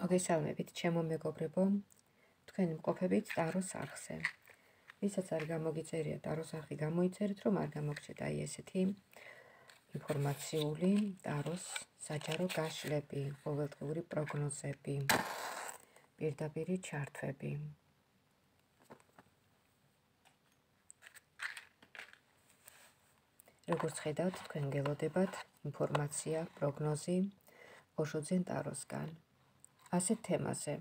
მოგესალმებით ჩემო მეგობრებო, თქვენ მყოფებით ტაროს არხზე. ვისაც არ გამოგიწერია ტაროს არხი, გამოიწერეთ, რომ არ გამოგჩნდა აი ესეთი ინფორმაციული ტაროს საჯარო გაშლები, ყოველდღიური პროგნოზები, პირდაპირი ჩართვები. როგორც ხედავთ, თქვენ გელოდებათ ინფორმაცია, პროგნოზი ოშოძენ ტაროსგან. ასეთ თემაზე,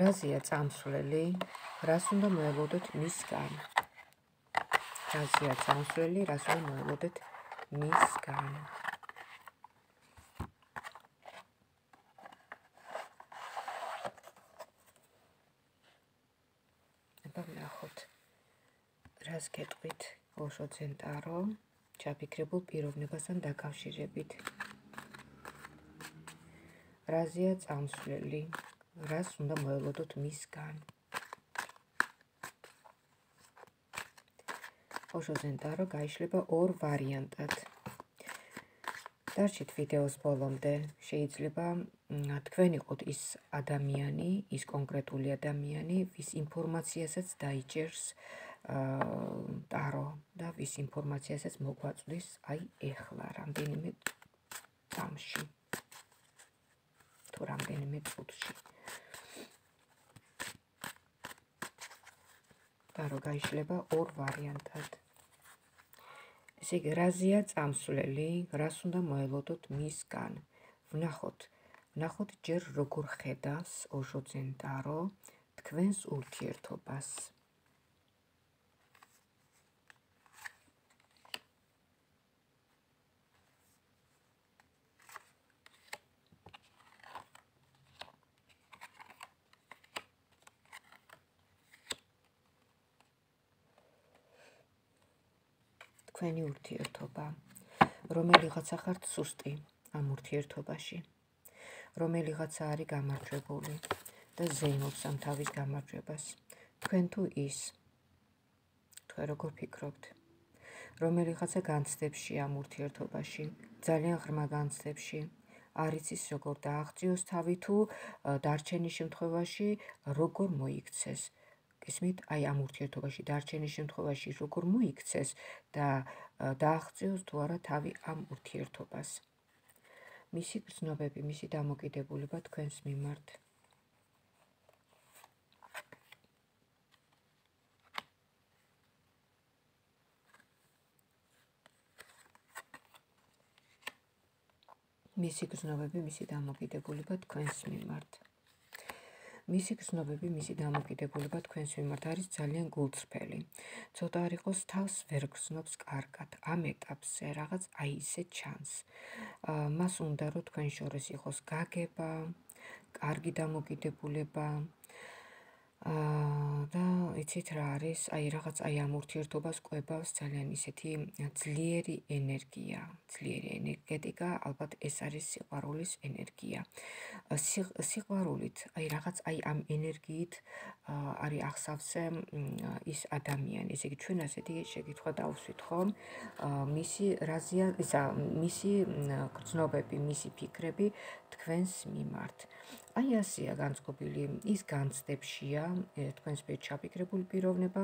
რაზეა წამსვლელი, რას უნდა მოელოდოთ მისგან. რაზეა წამსვლელი, რას უნდა მოელოდოთ მისგან. აბა ვნახოთ, რას გეტყვით ოშოძენ ტარო ჩაფიქრებულ პიროვნებასთან დაკავშირებით. Razia Zamsleli, raz unda moelodot misgan. Oșozen taro gaishleba or variantat. Darchit videos bolomde, sheitsleba თქვენი qot is adamiani, is konkretuli adamiani, vis informatsiasats daichers taro da vis informatsiasats moqvatslis ai ეხლა რამდენიმე წამში. Რამდენიმე წუთში. Ტარო გაიშლება ორ ვარიანტად. ესე იგი, რაზეა წამსვლელი, რას უნდა მოელოდოთ მისგან. ვნახოთ ჯერ როგორ ხედავს ოშოძენ ტარო თქვენს ურთიერთობას. Თქვენი ურთიერთობა, რომელიღაცა ხართ სუსტი ამ ურთიერთობაში, რომელიღაცა არის გამარჯვებული და ზეიმობს ამ თავის გამარჯვებას. Თქვენ თუ ის, თქვენ როგორ ფიქრობთ, რომელიღაცა განცდებში ამ ურთიერთობაში, ძალიან ღრმა განცდებში, არ იცის როგორ დააღწიოს თავი თუ დარჩენის შემთხვევაში როგორ მოიქცეს. Kismit, ai am urtiertovashi, darchenis shemtqovashi, rogor moikces da daagtzios tu ara tavi am urtiertovas. Misi gznobebi, misi damogidebuleba tkvens mimart. Misi gznobebi, misi damogidebuleba tkvens mimart. მისი გრძნობები, მისი დამოკიდებულება თქვენს მიმართ არის ძალიან გულწრფელი. ცოტა არ იყოს თავს ვერ გრძნობს კარგად. ამ ეტაპზე რაღაც აი ესე ჩანს. მას უნდა რომ თქვენ შორის იყოს გაგება, კარგი დამოკიდებულება. და იცით რა არის, აი რაღაც აი ამ ურთიერთობას კვებავს ძალიან ისეთი ძლიერი ენერგია, ძლიერი ენერგეტიკა, ალბათ ეს არის სიყვარულის ენერგია. სიყვარულით, აი რაღაც აი ამ ენერგიით არის ახსავსე ის ადამიანი. ესე იგი ჩვენ ასეთი შეკითხვა დავუსვით ხომ, მისი რაზეა, ისა მისი გრძნობები, მისი ფიქრები თქვენს მიმართ. Აი ასეა განწყობილი, ის განცდებშია, თქვენს მიერ ჩაფიქრებული პიროვნება.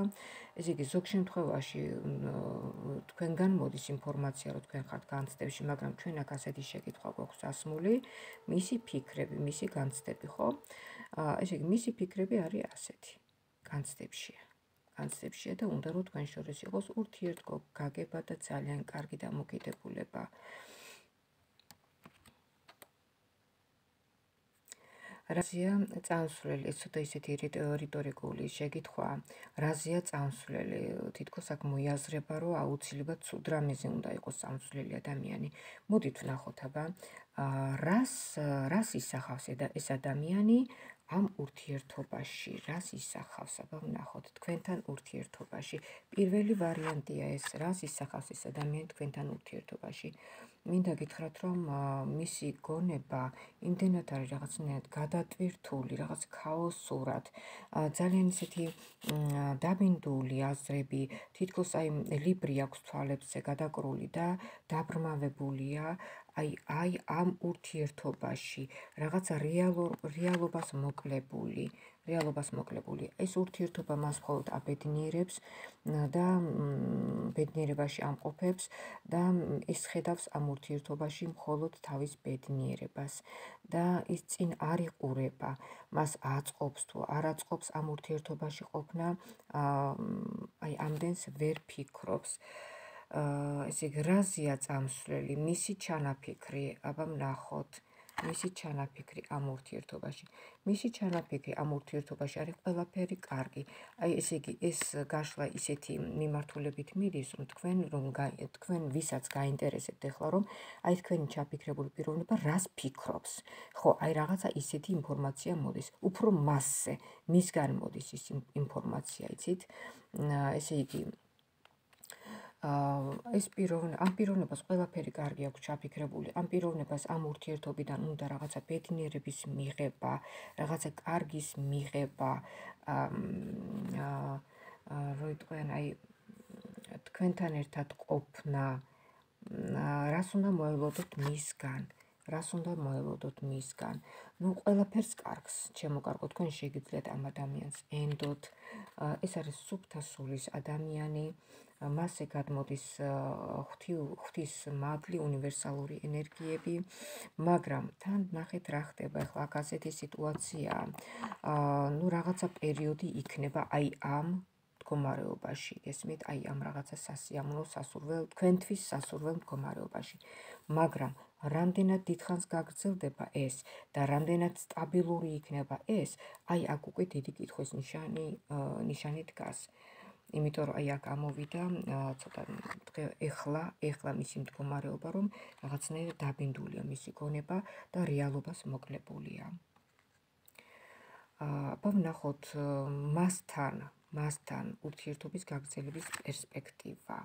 ესე იგი, ზოგ შემთხვევაში თქვენგან მოდის ინფორმაცია, რომ თქვენ ხართ განცდებში, მაგრამ ჩვენ აქ ასეთი შეკითხვა გვაქვს ასმული, მისი ფიქრები, მისი განცდები, ხო? ესე იგი, მისი ფიქრები არის ასეთი, განცდებშია. განცდებშია და უნდა რომ თქვენ შორის იყოს ურთიერთგო გაგება და ძალიან კარგი დამოკიდებულება. Razia წამსვლელი, ცოტა ისეთი რიტორიკული შეკითხვა. Razia წამსვლელი, თითქოს აქ მოიაზრება, რომ აუცილებლად ცუდ რამეზე უნდა იყოს წამსვლელი ადამიანი. მოდით ვნახოთ აბა, რას ისახავს ეს ადამიანი ამ ურთიერთობაში, რას ისახავს აბა ვნახოთ თქვენთან ურთიერთობაში. Პირველი ვარიანტია ეს, რას ისახავს ეს ადამიანი თქვენთან ურთიერთობაში. Მინდა გითხრათ, რომ მისი გონება იმდენად არის რაღაცნაირად გადატვირთული, რაღაც ქაოსურად, ძალიან ისეთი დაბინდული აზრები, თითქოს აი ლიბრი აქვს თვალებზე გადაკრული და დაბრმავებულია. ai am urtiertobashi, ragazza realobas moklebuli. Realobas moklebuli. Es urtiertoba mas qovt abednirebs da bednierebashi amqopeps da es xedavs am urtiertobashi მხოლოდ თავის bednierebas da is წინ არ იყურება, მას აწყობს თუ არ აწყობს am urtiertobashi ყოფნა, ai ამდენს ვერ ფიქრობს. Este grazia amsuleli, misi chana pikri, abam nahot, misi chana pikri amurtirtobashi, misi chana pikri amurtirtobashi are ყველაფერი კარგი. Ai ესე იგი ეს გაშლა ისეთი მიმართულებით მიდის, თქვენ ვისაც გაინტერესებთ ახლა რომ აი თქვენი ჩაფიქრებული პიროვნება რას ფიქრობს. ხო, აი რაღაცა ისეთი ინფორმაცია მოდის, უფრო მასზე, მისგან მოდის ის ინფორმაცია, იცით? ესე იგი am პიროვნებას ყველაფერი კარგი აქვს ჩაფიქრებული. Am პიროვნებას ამ ურთიერთობიდან უნდა რაღაცა ბედნიერების მიღება, რაღაცა კარგის მიღება. Როიტყვიან აი თქვენთან ერთად ყოფნა. Რას უნდა მოელოდოთ მისგან? Რას უნდა მოელოდოთ მისგან? Ну, ყველაფერს კარგს შემოკარგოთ, თქვენ შეგიძლიათ ამ ადამიანს ენდოთ. ეს არის სუბთასულის ადამიანი. Მასზე გადმოდის ღვთის მადლი, უნივერსალური ენერგიები, მაგრამ თან ნახეთ რა ხდება ახლა ასეთი სიტუაცია. Ну, რაღაცა პერიოდი იქნება აი ამ მდგომარეობაში. Ესმით, აი ამ რაღაცა სასიამოვნო, სასურველ, თქვენთვის სასურველ მდგომარეობაში. მაგრამ რამდენად დიდხანს გაგრძელდება ეს და რამდენად სტაბილური იქნება ეს, აი აქ უკვე დიდი კითხვის ნიშანი დგას. Იმიტომ რომ აი აქ ამოვიდა ცოტა ეხლა მისი მდგომარეობა რომ რაღაცნაირად დაბინდულია მისი გონება და რეალობას მოკლებულია. Ვნახოთ მასთან ურთიერთობის გაგრძელების პერსპექტივა.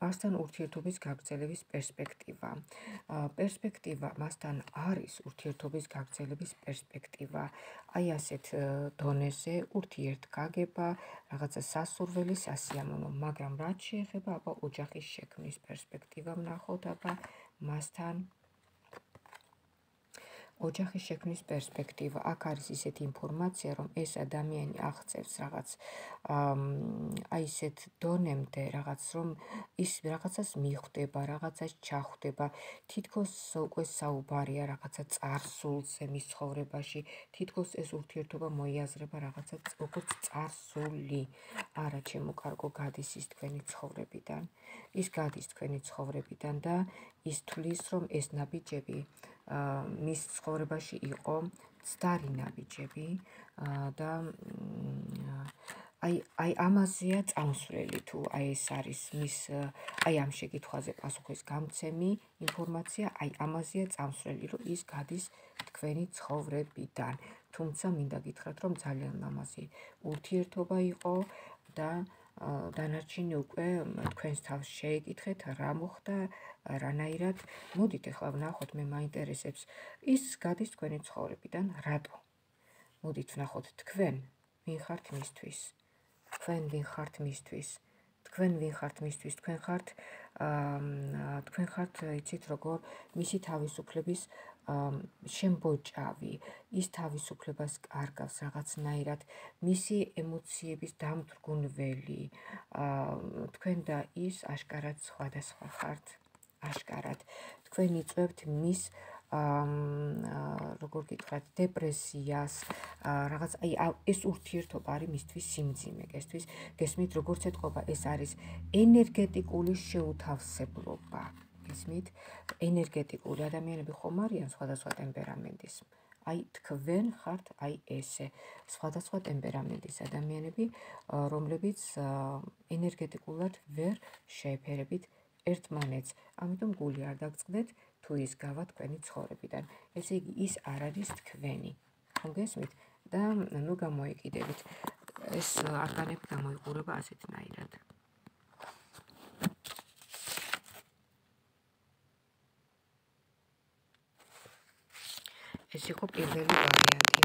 Mastan urtiertobis gagzelebis perspektiva. Perspektiva mastan aris urtiertobis gagzelebis perspektiva. Ai aset doneze urtiertgageba, ragatsa sasurveli, sasiamono, magram rats sheekheba, aba ojakhis shekhmis perspektiva wnakhovt, aba mastan ოჯახის შექმნის პერსპექტივა. Აქ არის ისეთი ინფორმაცია, რომ ეს ადამიანი აღწევს რაღაც აი ისეთ დონემდე რაღაც რომ ის რაღაცას მიხვდება, რაღაცას ჩახვდება. თითქოს უკვე საუბარია რაღაცა წარსულზე მის ცხოვრებაში. თითქოს ეს ურთიერთობა მოიაზრება რაღაცა როგორც წარსული. არა, შემოკარგო გადის ის თქვენი ცხოვრებიდან. ის გადის თქვენი ცხოვრებიდან და ის თulis რომ ეს ნაბიჯები მის ცხოვრებაში იყო ძდარი ნაბიჯები და აი ამაზეა წამსვლელი თუ აი ეს არის მის აი ამ შეკითხვაზე პასუხის გამცემი ინფორმაცია, აი ამაზეა წამსვლელი რომ ის გადის თქვენი ცხოვრებიდან. Თუმცა მინდა გითხრათ რომ ძალიან ლამაზი ურთიერთობა იყო და დანარჩენი უკვე თქვენს თავს შეეკითხეთ რა მოხდა, რანაირად. მოდით ახლა ვნახოთ, მე მაინტერესებს ის გადის თქვენი ცხოვრებიდან რატო. მოდით ვნახოთ თქვენ ვინ ხართ მისთვის. თქვენ ვინ ხართ მისთვის. თქვენ ხართ იცით როგორ მისი თავისუფლების შემბოჭავი, ის თავისუფლებას კარგავს რაღაცნაირად, მისი ემოციების დამდგუნველი. Თქვენ და ის აშკარად სხვადასხვა ხართ. Აშკარად. Თქვენ იწვევთ მის როგორ გითხრათ დეპრესიას, რაღაც აი ეს ურთიერთობა არის მისთვის სიმძიმე, ესთვის გესმით როგორც ეთყობა, ეს არის ენერგეტიკული შეუთავსებლობა. Გესმით, ენერგეტიკული ადამიანები ხომ არიან სხვადასხვა ტემპერამენტის. Ai თქვენ ხართ აი ესე სხვადასხვა ტემპერამენტის ადამიანები, რომლებიც ენერგეტიკულად ვერ შეეფერებით ერთმანეთს. Ამიტომ გული არ დაგწყდეთ თუ ის გავა თქვენი ცხოვრებიდან. Ესე იგი ის არ არის თქვენი. Ხო გესმით? და ნუ გამოიკიდებით. ეს არგანები გამოიყურება ასეთნაირად. ეს იყო პირველი ვარიანტი.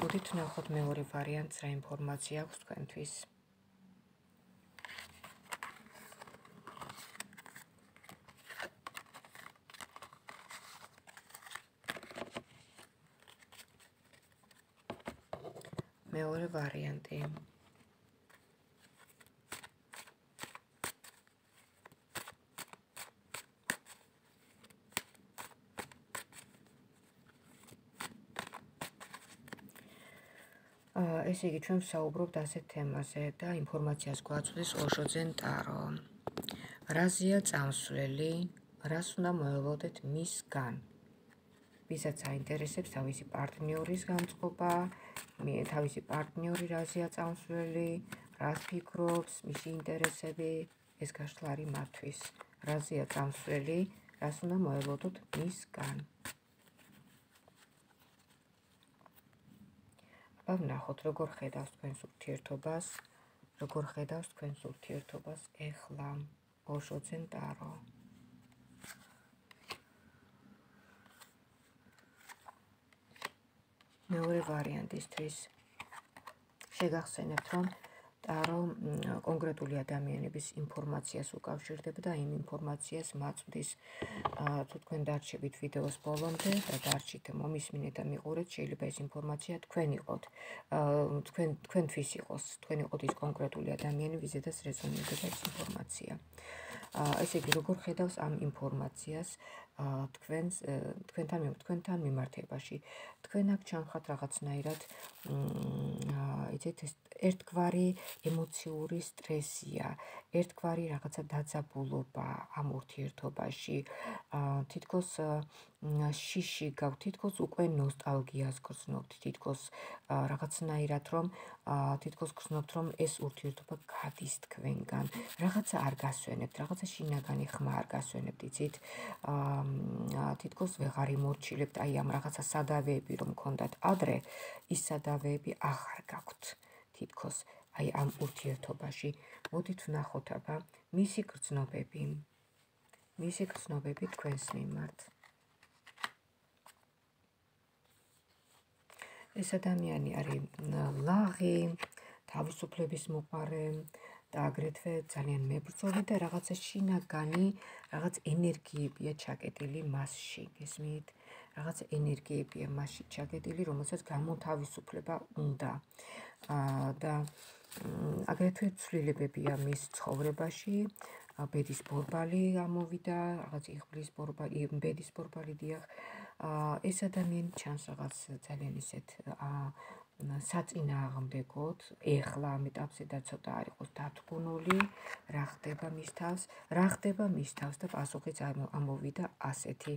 მოდით ვნახოთ მეორე ვარიანტს, რა ინფორმაცია აქვს თქვენთვის. meuri variante. Ესე იგი, ჩვენ საუბრობთ ასეთ თემაზე და ინფორმაციას გვაწვდის ოშოძენ ტარო. რაზეა წამსვლელი, რას უნდა მოელოდეთ მისგან? ვისაც აინტერესებს თავისი პარტნიორის განწყობა, თავისი პარტნიორი რაზეა წამსვლელი, რას ფიქრობს, მისი ინტერესები, ეს გაშლარი მათთვის. რაზეა წამსვლელი, რას უნდა მოელოდოთ მისგან? ვნახოთ, როგორ ხედავს თქვენს ურთიერთობას, ეხლა ოშოძენ ტარო. მეორე ვარიანტისთვის შეგახსენებთ, რომ ტარო კონკრეტული ადამიანების ინფორმაციას უკავშირდება და იმ ინფორმაციას მაწვდის. თუ თქვენ დარჩებით ვიდეოს ბოლომდე და დარჩით, მომისმინეთ და მიყურეთ, შეიძლება ეს ინფორმაცია თქვენთვის იყოს, თქვენ იყოთ ის კონკრეტული ადამიანი, ვიზედაც რეზონირდება ეს ინფორმაცია. ესე იგი, როგორ ხედავს ამ ინფორმაციას თქვენთან მიმართებაში? თქვენ აქ ჩანხართ რაღაცნაირად, იცით, ერთგვარი ემოციური სტრესია, ერთგვარი რაღაცა დაძაბულობა ამ ურთიერთობაში, თითქოს შიში გაქვთ, თითქოს უკვე ნოსტალგიას გრძნობთ, თითქოს რაღაცნაირად რომ გრძნობთ, რომ ეს ურთიერთობა გადის თქვენგან, რაღაცა არ გასვენებთ, რაღაცა შინაგანი ხმა არ გასვენებთ, იცით, თითქოს ვეღარ იმორჩილებთ აი ამ რაღაცა სადავეები რომ გქონდათ ადრე, ის სადავეები აღარ გაქვთ თითქოს აი ამ ურთიერთობაში. მოდით ვნახოთ აბა მისი გრძნობები თქვენს მიმართ. ეს ადამიანი არის ლაღი, თავისუფლების მოყარე და აგრეთვე ძალიან მებრძოლი და რაღაცა შინაგანი ენერგიებია ჩაკეტილი მასში, გესმით? რაღაც ენერგიებია მასში ჩაკეტილი, რომელსაც გამოთავისუფლება უნდა. და აგრეთვე ცვლილებებია მის ცხოვრებაში, ბედის ბორბალი ამოვიდა, რაღაც იღბლის ბორბალი, ბედის ბორბალი, დიახ. ეს ადამიანი ჩანს რაღაც ძალიან ისეთ საწინააღმდეგოდ, ეხლა ამ ეტაპზე და ცოტა არ იყოს დათგუნული, რა ხდება მის თავს და პასუხიც ამოვიდა ასეთი.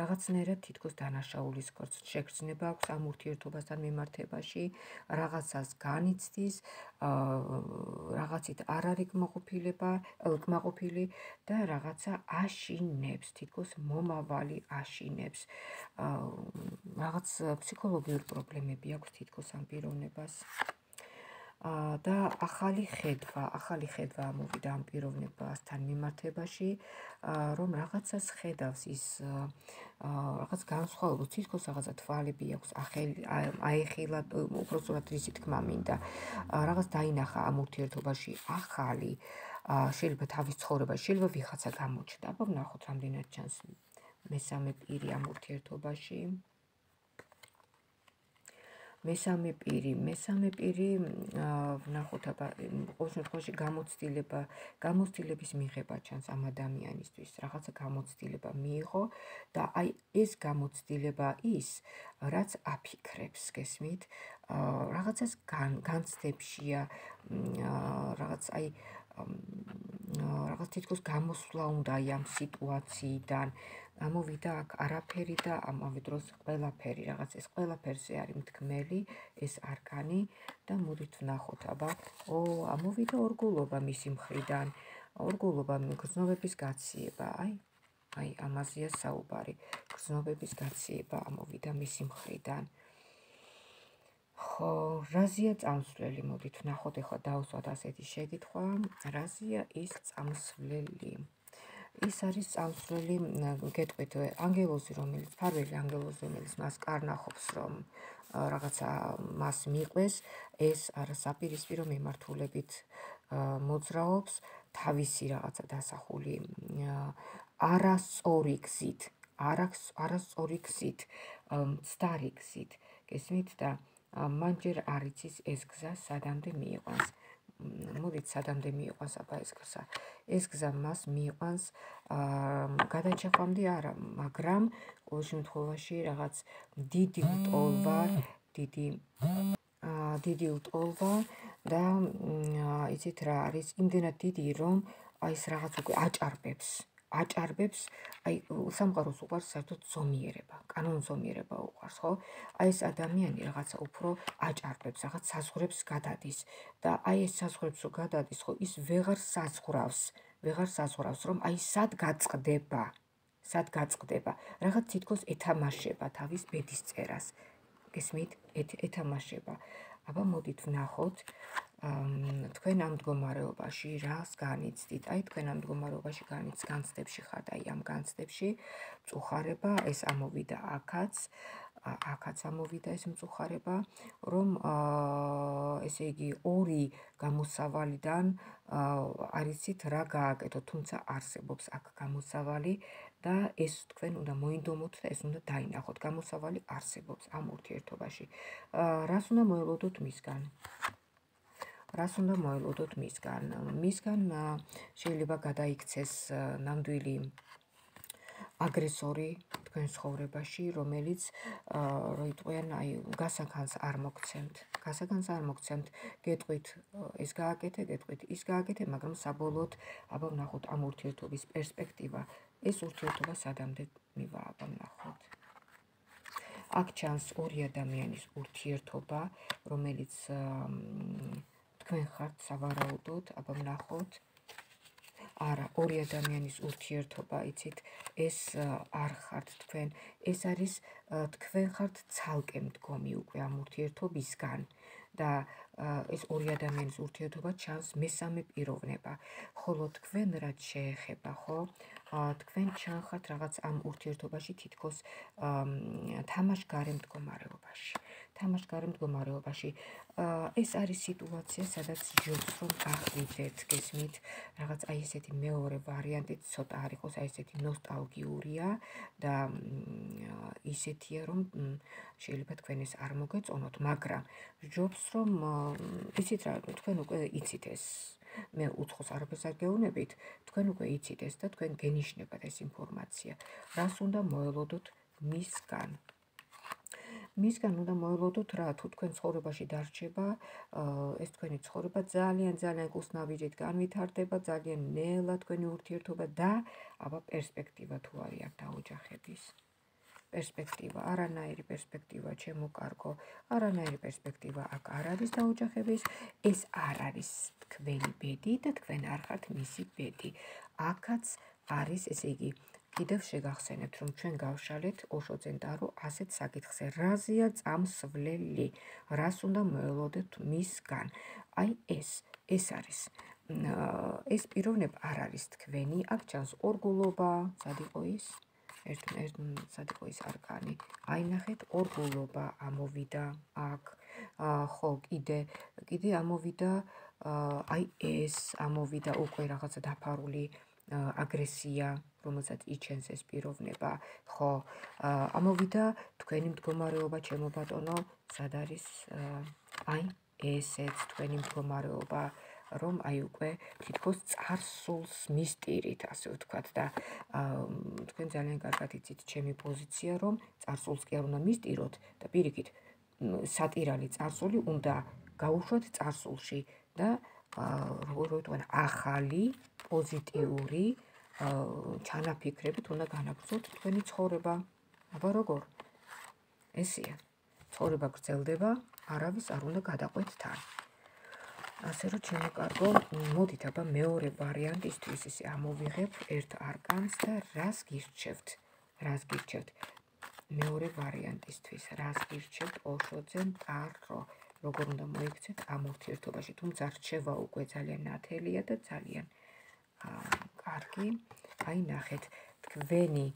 რაღაცნაირად თითქოს დანაშაულის შეგრძნება აქვს ამ ურთიერთობასთან მიმართებაში, რაღაცას განიცდის, რაღაცით არ არის კმაყოფილი და რაღაცა აშინებს, თითქოს მომავალი აშინებს. რაღაც ფსიქოლოგიური პრობლემები აქვს თითქოს პიროვნებას და ახალი ხედვა ამოვიდა ამ პიროვნებასთან მიმართებაში, რომ რაღაცას ხედავს ის რაღაც განსხვავებულ, თითქოს რაღაცა თვალები აქვს აეხილა, უბრალოდ რისი თქმა მინდა, რაღაც დაინახა ამ ურთიერთობაში ახალი, შეიძლება თავის ცხოვრებაში, შეიძლება ვიღაცა გამოჩნდა. აბა ვნახოთ, რამდენად ჩანს მესამე პირი ამ ურთიერთობაში. მესამე პირი ვნახოთ, აბა ყოველ შემთხვევაში გამოცდილების მიღება ჩანს ამ ადამიანისთვის, რაღაცა გამოცდილება მიიღო და აი ეს გამოცდილება ის, რაც აფიქრებს, გესმით, რაღაცას განცდებშია, რაღაც აი რაღაც თითქოს გამოსვლა უნდა ამ სიტუაციიდან. ამოვიდა აქ არაფერი და ამავდროს ყველაფერი, რაღაც ეს ყველაფერზე არის მთქმელი ეს არკანი და მოდით ვნახოთ, აბა ამოვიდა ორგულობა მისი მხრიდან, ორგულობა გრძნობების გაციება, აი ამაზეა საუბარი, გრძნობების გაციება ამოვიდა მისი მხრიდან. ხო, რაზეა წამსვლელი, მოდით ვნახოთ, ეხლა დავუსვათ ასეთი შეკითხვა, რაზეა ის წამსვლელი? ის არის წამსვლელი, გეტყვით, ანგელოზი, რომელიც ფარველი ანგელოზი, რომელიც მას კარნახობს, რომ რაღაცა მას მიყვეს, ეს არასაპირისპირო მიმართულებით მოძრაობს, თავისი რაღაცა დასახული არასწორი გზით, მცდარი გზით, გესმით, და Manjer Aricis Esgza Sadamde Miwans. Mudit Sadamde Miwans Aba Esgza. Esgza Mas Miwans გადაჭაყვამდე არა, მაგრამ ყოველ შემთხვევაში რაღაც დიდი ლტოლვა და იცით რა არის, იმდენად დიდი, რომ აი ეს რაღაც უკვე აჭარბებს, აი სამყაროს უყარს საერთოდ ზომიერება, კანონზომიერება უყარს, ხო? აი ეს ადამიანი რაღაცა უფრო აჭარბებს, რაღაც საზღურებს გადადის და აი ეს საზღურებს რო გადადის, ხო, ის ვეღარ საზღურავს, რომ აი სად გაწყდება. Რაღაც თითქოს ეთამაშება თავის ბედის წერას. Გესმით? ეთამაშება. აბა მოდით ვნახოთ თქვენ ამ მდგომარეობაში რას განიცდით. აი თქვენ ამ მდგომარეობაში განცდებში ხართ, აი ამ განცდებში მწუხარება, ეს ამოვიდა აქაც ამოვიდა ეს მწუხარება, რომ ესე იგი ორი გამოსავალიდან არიცით რა გააკეთოთ, თუმცა არსებობს აქ გამოსავალი და ეს თქვენ უნდა მოინდომოთ და ეს უნდა დაინახოთ. გამოსავალი არსებობს ამ ურთიერთობაში. რას უნდა მოელოდოთ მისგან? მისგან შეიძლება გადაიქცეს ნამდვილი აგრესორი თქვენ ცხოვრებაში, რომელიც როიტყვიან აი გასაგანს არ მოგცემთ, გეტყვით ეს გააკეთე, გეტყვით ის გააკეთე, მაგრამ საბოლოოდ აბა ვნახოთ ამ ურთიერთობის პერსპექტივა. ეს ურთიერთობა სადამდე მივა, აბა ვნახოთ. აქ ჩანს ორი ადამიანის ურთიერთობა, რომელიც თქვენ ხართ სავარაუდოდ, აბა ვნახოთ. Ara, ორი ადამიანის ურთიერთობა, იცით, ეს არ ხართ თქვენ, ეს არის თქვენ ხართ ცალკე მდგომი უკვე ამ ურთიერთობისგან და ეს ორი ადამიანის ურთიერთობა ჩანს მესამე პიროვნება. ხოლო თქვენ რაც შეეხება, ხო? თქვენ ჩანხართ რაღაც ამ ურთიერთობაში თითქოს თამაშგარე მდგომარეობაში. ეს არის სიტუაცია, სადაც ჯობს რომ გახვიდეთ, გესმით, რაღაც აი ესეთი მეორე ვარიანტიც ცოტა არ იყოს, აი ესეთი ნოსტალგიურია და ისეთია, რომ შეიძლება თქვენ ეს არ მოგეწონოთ, მაგრამ ჯობს რომ ისეთ რა, თქვენ უკვე იცით ეს. მე უცხოს არაფერს არ გეუბნებით, თქვენ უკვე იცით ეს და თქვენ გენიშნებათ ეს ინფორმაცია. რას უნდა მოელოდოთ მისგან? მისგან უნდა მოელოდოთ რა, თუ თქვენ ცხოვრებაში დარჩება, ეს თქვენი ცხოვრება ძალიან კუსნავიჯით განვითარდება, ძალიან ნელა თქვენი ურთიერთობა და აბა პერსპექტივა თუ არის აქ დაოჯახების. Perspectiva, არანაირი perspectiva, ჩემო კარგო, არანაირი perspectiva აქ არ არის დაოჯახების, ეს არ არის თქვენი ბედი და თქვენ არ ხართ მისი ბედი. აქაც არის, ესე იგი, კიდევ შეგახსენებთ, რომ ჩვენ გავშალეთ ოშოძენტარო ასეთ საკითხზე, რაზეა წამსვლელი, რას უნდა მოელოდეთ მისგან. აი ეს არის. ეს პიროვნება არ არის თქვენი, აქ ჩანს ორგულობა, სად იყო ის არკანი. აი ნახეთ, ორგულობა ამოვიდა აქ. ხო, კიდე ამოვიდა, აი ეს ამოვიდა უკვე რაღაცა დაფარული აგრესია, რომელსაც იჩენს ეს პიროვნება, ხო, ამოვიდა თქვენი მდგომარეობა, ჩემო ბატონო, სად არის აი ესეც თქვენი მდგომარეობა, რომ აი უკვე თითქოს წარსულს მისტირით, ასე ვთქვათ და თქვენ ძალიან კარგად იცით ჩემი პოზიცია, რომ წარსულს კი არ უნდა მისტიროთ და პირიქით სატირალი წარსული უნდა გაუშვათ წარსულში და როიტყვიან ახალი პოზიტიური ჩანაფიქრებით უნდა განაგრძოთ თქვენი ცხოვრება. აბა როგორ? ესეა. ცხოვრება გრძელდება, არავის არ უნდა გადაყვეთ თან. ასე რომ ჩემო კარგო, მოდით აბა მეორე ვარიანტისთვის ისე ამოვიღებ ერთ არკანს და რას გირჩევთ? მეორე ვარიანტისთვის რას გირჩევთ? ოშოძე მტარო. როგორ უნდა მოიქცეთ ამ ურთიერთობაში, თუმცა რჩევა უკვე ძალიან ნათელია და ძალიან კარგი. აი ნახეთ, თქვენი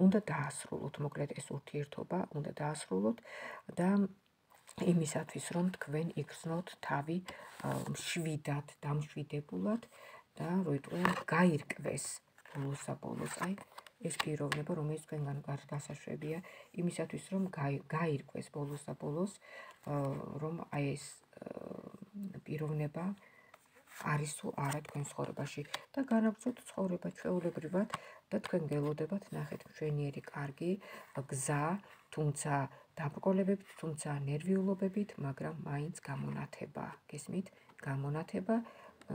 უნდა დაასრულოთ, მოკლედ ეს ურთიერთობა უნდა დაასრულოთ და იმისათვის, რომ თქვენ იგრძნოთ თავი მშვიდად, დამშვიდებულად და როიტყვიან გაირკვეს ბოლოს-აბოლოს, აი ეს პიროვნება, რომელიც თქვენგან გასაშვებია, იმისათვის, რომ გაირკვეს ბოლოს და ბოლოს, რომ აი ეს პიროვნება არის თუ არა თქვენ ცხოვრებაში და განაგრძოთ ცხოვრება ჩვეულებრივად და თქვენ გელოდებათ ნახეთ მშვენიერი, კარგი, გზა, თუმცა დაბრკოლებებით, თუმცა ნერვიულობებით, მაგრამ მაინც გამონათება. გესმით? გამონათება,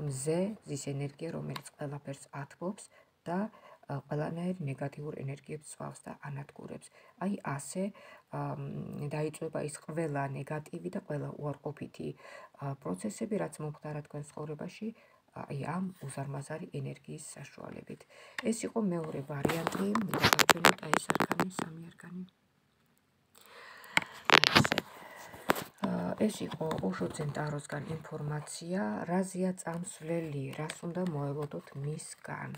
მზე, ზის ენერგია, რომელიც ყველაფერს ათბობს და ყველანაირ ნეგატიურ ენერგიებს წვავს და ანადგურებს. Ai ასე დაიწვება ის ყველა ნეგატივი და ყველა უარყოფითი პროცესები, რაც მომხდარა თქვენ ცხოვრებაში, აი ამ უზარმაზარი ენერგიის საშუალებით. ეს იყო მეორე ვარიანტი, მივაგრძელოთ აი ეს არკანი, სამი არკანი. ეს იყო ოშო ცენტაროსგან ინფორმაცია, რაზეც ამსვლელი, რას უნდა მოელოდოთ მისგან.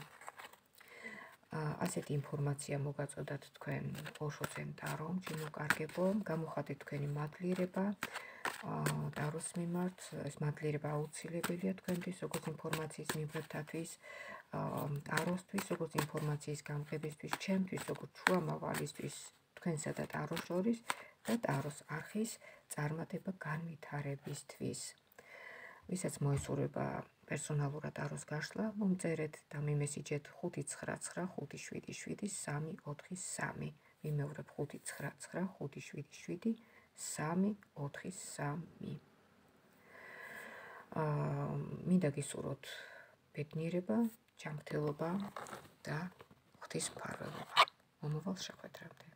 Ასეთი ინფორმაცია მოგაწოდათ თქვენ ოშო ცენტარომ, ჩამოკარგებო, გამოხატეთ თქვენი მადლიერება ტაროს მიმართ, ეს მადლიერება აუცილებელია თქვენთვის, როგორც ინფორმაციის მიღებისათვის, ტაროსთვის, როგორც ინფორმაციის გამყებისთვის, ჩემთვის, როგორც შუამავალისთვის, თქვენსა და ტაროს შორის და ტაროს არხის წარმატება განვითარებისთვის. Visați moisureba personalura taros gashla, momteret da mimesijet 599577343. Vimevreb 599577343. Minda gisurot petnireba, chamteloba da xtis parveleba. Momoval shaqvetrebde.